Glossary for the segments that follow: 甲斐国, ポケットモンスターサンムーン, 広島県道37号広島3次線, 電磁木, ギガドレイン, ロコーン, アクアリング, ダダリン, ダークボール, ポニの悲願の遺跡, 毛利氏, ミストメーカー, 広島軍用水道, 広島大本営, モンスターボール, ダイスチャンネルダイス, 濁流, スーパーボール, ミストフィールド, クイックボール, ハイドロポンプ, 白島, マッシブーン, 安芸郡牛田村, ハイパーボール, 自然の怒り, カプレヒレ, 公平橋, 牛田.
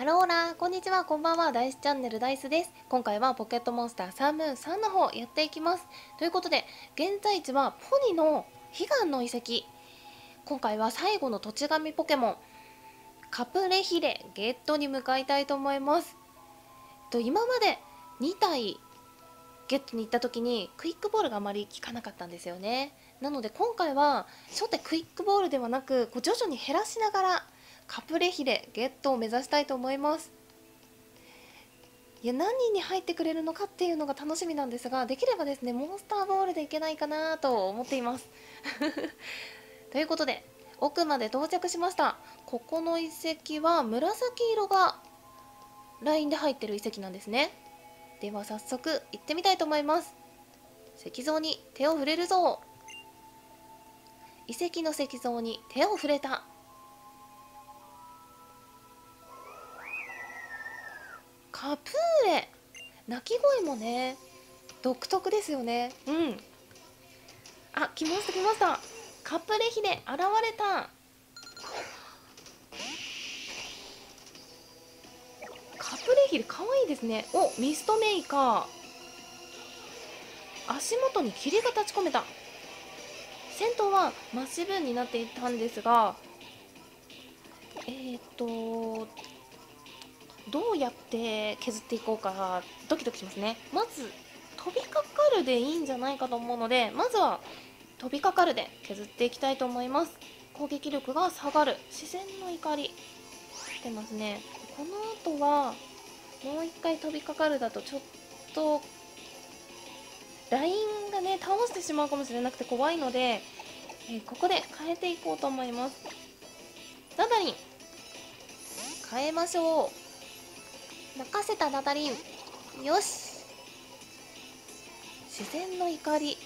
アローラー、こんにちは、こんばんは。ダイスチャンネルダイスです。今回はポケットモンスターサンムーン3の方やっていきます。ということで、現在地はポニの悲願の遺跡。今回は最後の土地神ポケモン、カプレヒレゲットに向かいたいと思います。今まで2体ゲットに行った時にクイックボールがあまり効かなかったんですよね。なので今回は初手クイックボールではなく、徐々に減らしながらカプレヒレゲットを目指したいと思います。いや、何人に入ってくれるのかっていうのが楽しみなんですが、できればですねモンスターボールでいけないかなと思っています。ということで奥まで到着しました。ここの遺跡は紫色がラインで入ってる遺跡なんですね。では早速行ってみたいと思います。石像に手を触れるぞ。遺跡の石像に手を触れた。カプーレ、鳴き声もね独特ですよね。あ、来ました来ました。カプレヒレ現れた。カプレヒレかわいいですね。お、ミストメーカー。足元に霧が立ち込めた。戦闘はマッシブーンになっていたんですが、どうやって削っていこうかドキドキしますね。まず飛びかかるでいいんじゃないかと思うので、まずは飛びかかるで削っていきたいと思います。攻撃力が下がる。自然の怒り来てますね。この後はもう一回飛びかかるだとちょっとラインがね倒してしまうかもしれなくて怖いので、ここで変えていこうと思います。ダダリン変えましょう。泣かせたダダリン、よし。自然の怒り、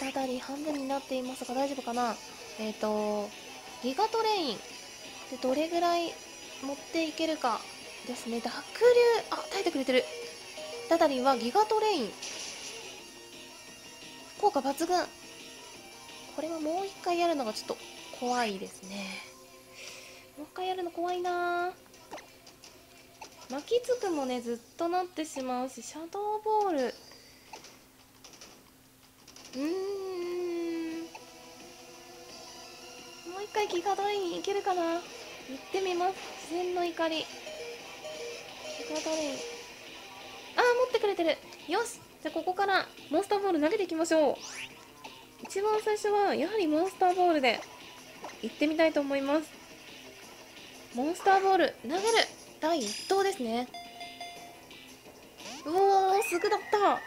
ダダリン半分になっていますが大丈夫かな。ギガトレインでどれぐらい持っていけるかですね。濁流、あ、耐えてくれてる。ダダリンはギガトレイン効果抜群。これはもう一回やるのがちょっと怖いですね。もう一回やるの怖いな。巻きつくもねずっとなってしまうし、シャドーボール、もう一回ギガドレインいけるかな。行ってみます。自然の怒り、ギガドレイン、あー、持ってくれてる。よし、じゃあここからモンスターボール投げていきましょう。一番最初はやはりモンスターボールで行ってみたいと思います。モンスターボール投げる第1投ですね。うおー、すぐだった。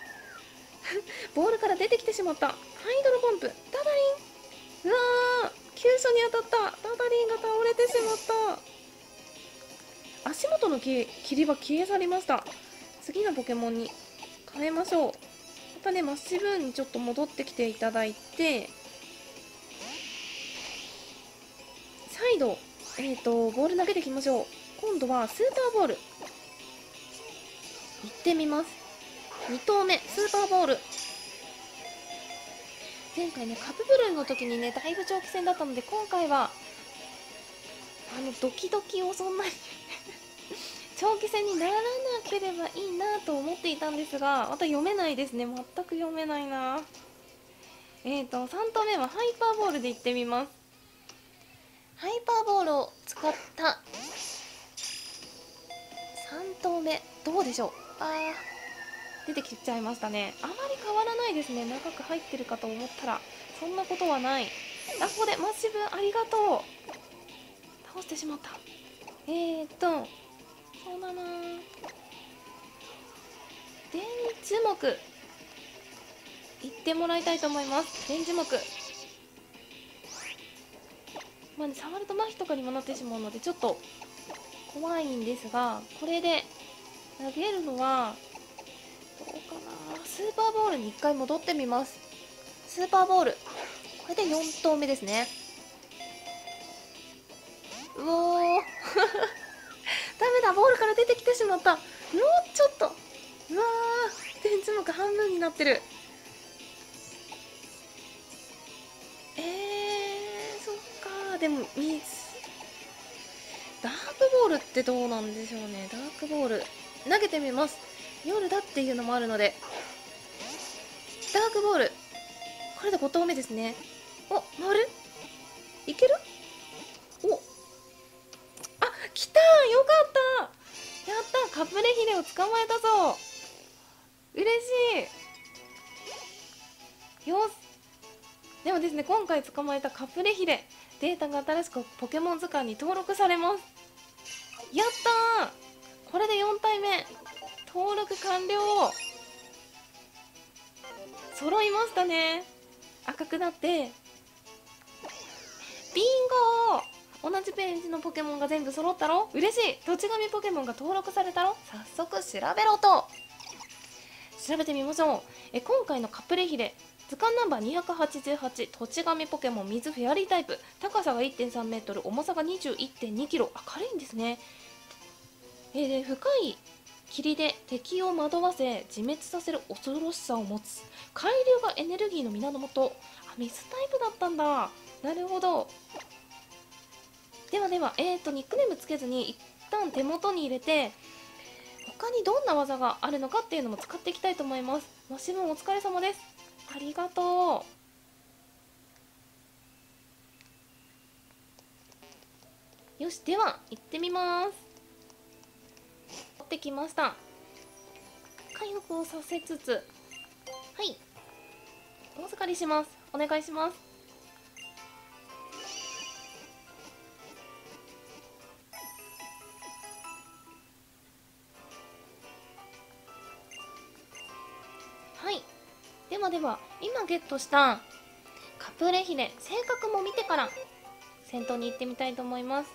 ボールから出てきてしまった。ハイドロポンプ、ダダリン。うわー、急所に当たった。ダダリンが倒れてしまった。足元の霧は消え去りました。次のポケモンに変えましょう。またね、マッシブーンにちょっと戻ってきていただいて、再度、ボール投げていきましょう。今度はスーパーボールいってみます。2投目スーパーボール。前回ねカプブルーの時にねだいぶ長期戦だったので、今回はドキドキをそんなに長期戦にならなければいいなと思っていたんですが、また読めないですね。全く読めないな。3投目はハイパーボールでいってみます。ハイパーボールを使った3投目どうでしょう。あー、出てきちゃいましたね。あまり変わらないですね。長く入ってるかと思ったらそんなことはない。あ、ここでマッシブありがとう。倒してしまった。そうだな。電樹木いってもらいたいと思います。電樹木、まあね、触ると麻痺とかにもなってしまうのでちょっと怖いんですが、これで投げるのはどうかな。スーパーボールに1回戻ってみます。スーパーボール、これで4投目ですね。うおーダメだ、ボールから出てきてしまった。もうちょっと、うわー、電池目半分になってる。そっか。でもダークボールってどうなんでしょうね。ダークボール投げてみます。夜だっていうのもあるので、ダークボール、これで5投目ですね。お、回る？いける？お、あ、来た！よかった！やった！カプレヒレを捕まえたぞ！嬉しい！よし！でもですね、今回捕まえたカプレヒレ、データが新しくポケモン図鑑に登録されます。やったー！これで4体目登録完了。揃いましたね。赤くなってビンゴー。同じページのポケモンが全部揃ったろ。嬉しい。土地神ポケモンが登録されたろ。早速調べろと。調べてみましょう。今回のカプレヒレ、図鑑ナンバー288、土地神ポケモン水フェアリータイプ、高さが 1.3 メートル、重さが 21.2 キロ、軽いんですね。で、深い霧で敵を惑わせ自滅させる恐ろしさを持つ。海流がエネルギーの源。あ、水タイプだったんだ。なるほど。ではでは、ニックネームつけずに一旦手元に入れて、他にどんな技があるのかっていうのも使っていきたいと思います。マシモンお疲れ様です。ありがとう。よし、では行ってみます。持ってきました。回復をさせつつ、はい、お預かりします。お願いします。はい、ではでは、今ゲットしたカプレヒレ、性格も見てから戦闘に行ってみたいと思います。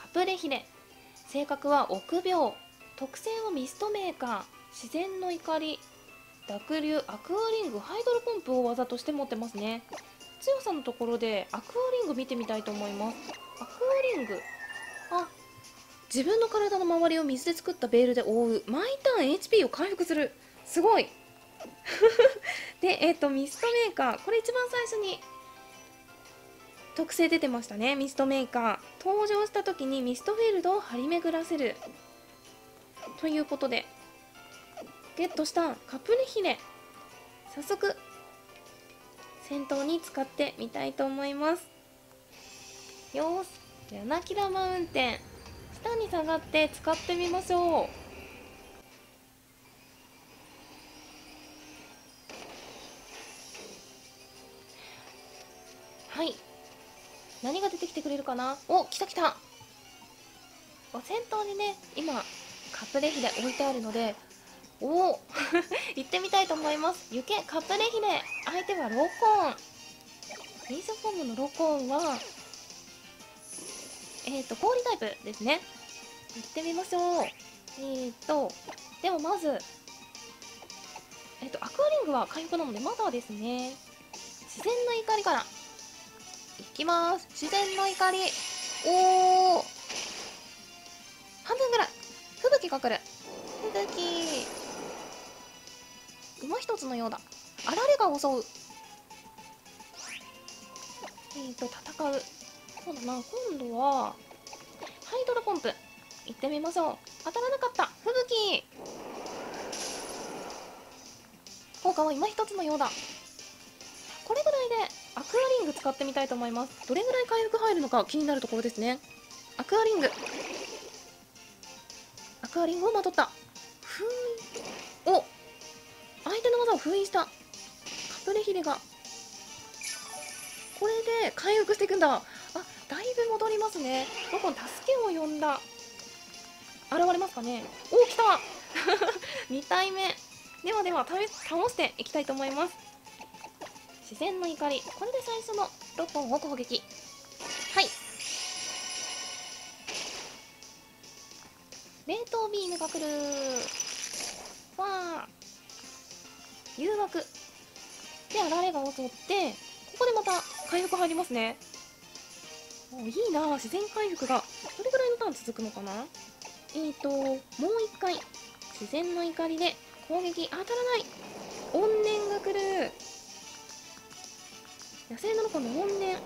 カプレヒレ、性格は臆病、特性はミストメーカー、自然の怒り、濁流、アクアリング、ハイドロポンプを技として持ってますね。強さのところでアクアリング見てみたいと思います。アクアリング、あ、自分の体の周りを水で作ったベールで覆う。毎ターン HP を回復する。すごいで、ミストメーカー、これ一番最初に特性出てましたね。ミストメーカー、登場した時にミストフィールドを張り巡らせるということで、ゲットしたカプレヒレ、早速戦闘に使ってみたいと思います。よーし、柳キラマウンテン、下に下がって使ってみましょう。はい、何が出てきてくれるかな。お、来た来た。お、先頭にね、今カプレヒレ置いてあるので、おお行ってみたいと思います。行けカプレヒレ。相手はロコーン。ミーソフォームのロコーンは氷タイプですね。行ってみましょう。でもまずアクアリングは回復なのでまだですね。自然の怒りからいきます。自然の怒り、おお、半分ぐらい吹雪が来る。吹雪、馬一つのようだ。あられが襲う。戦う。そうだな、今度はハイドロポンプ行ってみましょう。当たらなかった。吹雪、効果は今一つのようだ。これぐらいでアクアリング使ってみたいと思います。どれぐらい回復入るのか気になるところですね。アクアリング、アクアリングをまとった。封印、お、相手の技を封印したカプレヒレがこれで回復していくんだ。あ、だいぶ戻りますね。ロコン、助けを呼んだ。現れますかね。おお、来た2体目。ではでは、倒していきたいと思います。自然の怒り、これで最初のロコンを攻撃。はい、冷凍ビームが来る。わあ、誘惑であられが襲って、ここでまた回復入りますね。もういいな、自然回復が。どれぐらいのターン続くのかな。もう一回自然の怒りで攻撃。当たらない。怨念が来る。野生のロコの怨念、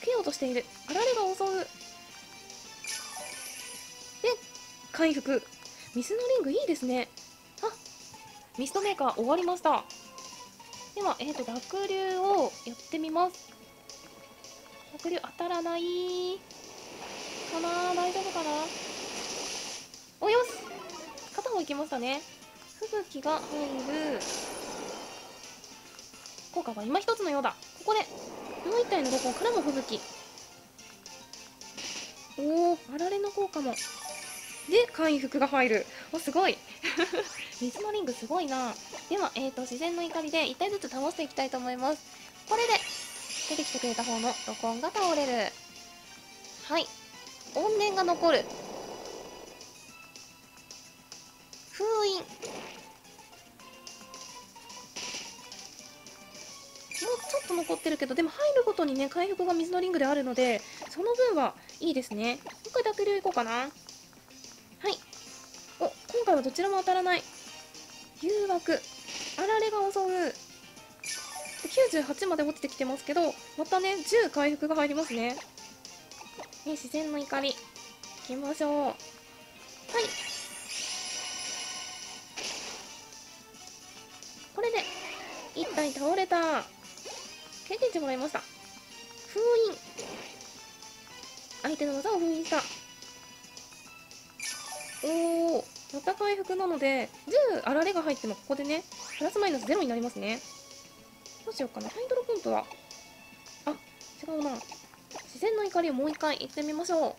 けようとしている。あられが襲う。で、回復。ミスのリングいいですね。あ、ミストメーカー終わりました。では、濁流をやってみます。濁流当たらないかな、大丈夫かな。お、よし、片方いきましたね。吹雪が入る。効果が今一つのようだ。ここでもう一体のロコンからも吹雪。おお、あられの効果も。で、回復が入る。お、すごい水のリングすごいな。では、自然の怒りで1体ずつ倒していきたいと思います。これで出てきてくれた方のロコンが倒れる。はい、怨念が残る。封印。もうちょっと残ってるけど、でも入るごとにね、回復が水のリングであるので、その分はいいですね。もう一回濁流いこうかな。はい。お、今回はどちらも当たらない。誘惑。あられが襲う。98まで落ちてきてますけど、またね、10回復が入りますね。自然の怒り。いきましょう。はい。これで、一体倒れた。経験値もらいました。封印。相手の技を封印した。おお、また回復なので、10あられが入ってもここでね、プラスマイナス0になりますね。どうしようかな、ハイドロポンプは。あ、違うな。自然の怒りをもう一回いってみましょう。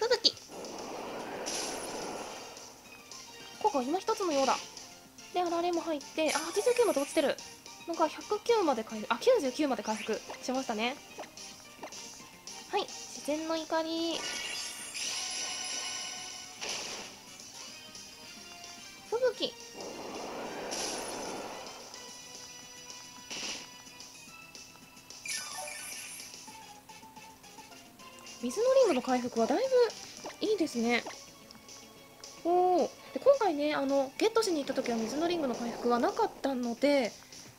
吹雪。効果は今一つのようだ。で、あられも入って、あ、89まで落ちてる。なんか109まで回復、あ、99まで回復しましたね。はい、自然の怒り。吹雪。水のリングの回復はだいぶいいですね。おお。で、今回ね、ゲットしに行った時は水のリングの回復はなかったので、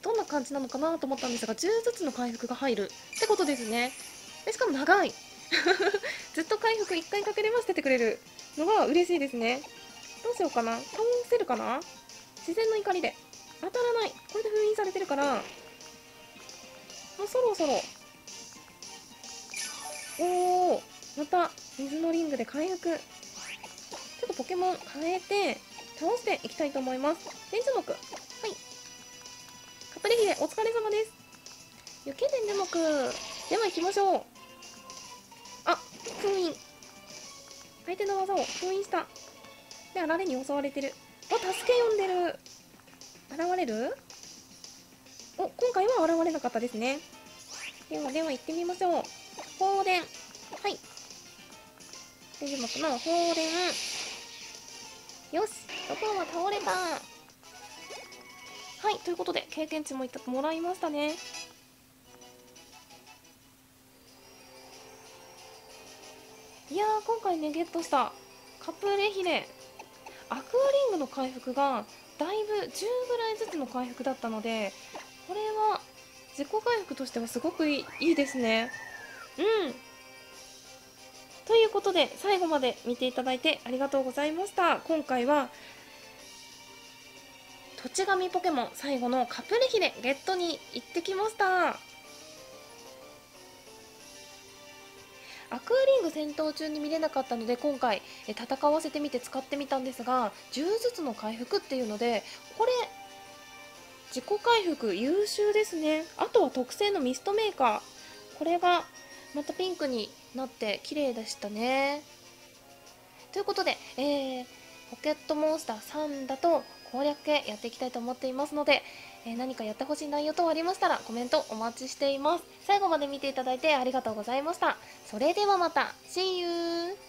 どんな感じなのかなと思ったんですが、10ずつの回復が入るってことですね。で、しかも長いずっと回復1回かければ捨ててくれるのが嬉しいですね。どうしようかな、倒せるかな。自然の怒りで当たらない。これで封印されてるから、もうそろそろ。おお、また水のリングで回復。ちょっとポケモン変えて倒していきたいと思います。電磁木。はい、カプリヒレお疲れ様です。湯気伝でもく。では行きましょう。あ、封印。相手の技を封印した。で、あられに襲われてる。あ、助け呼んでる。現れる？お、今回は現れなかったですね。では行ってみましょう。放電。はい。で、樹木の放電。よし、ロコンは倒れた。はい、ということで経験値もいただくもらいましたね。いやー、今回ね、ゲットしたカプレヒレ、アクアリングの回復がだいぶ10ぐらいずつの回復だったので、これは自己回復としてはすごくいいですね。うん。ということで、最後まで見ていただいてありがとうございました。今回は土地神ポケモン最後のカプレヒレゲットに行ってきました。アクアリング戦闘中に見れなかったので、今回戦わせてみて使ってみたんですが、10ずつの回復っていうので、これ自己回復優秀ですね。あとは特製のミストメーカー、これがまたピンクになって綺麗でしたね。ということで、ポケットモンスター3だと攻略系やっていきたいと思っていますので、何かやってほしい内容等ありましたらコメントお待ちしています。最後まで見ていただいてありがとうございました。それではまた。See you!